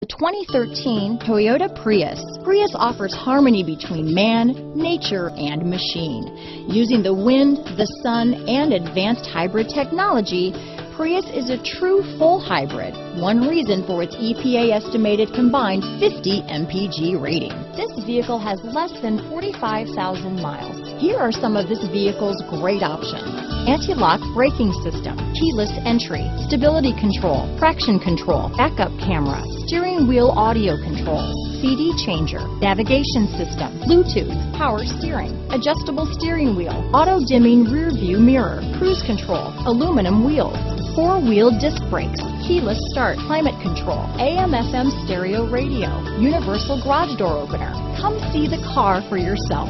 The 2013 Toyota Prius. Prius offers harmony between man, nature, and machine. Using the wind, the sun, and advanced hybrid technology, Prius is a true full hybrid, one reason for its EPA-estimated combined 50 MPG rating. This vehicle has less than 45,000 miles. Here are some of this vehicle's great options. Anti-lock braking system, keyless entry, stability control, traction control, backup camera, steering wheel audio controls, CD changer, navigation system, Bluetooth, power steering, adjustable steering wheel, auto-dimming rear view mirror, cruise control, aluminum wheels, four-wheel disc brakes, keyless start, climate control, AM/FM stereo radio, universal garage door opener. Come see the car for yourself.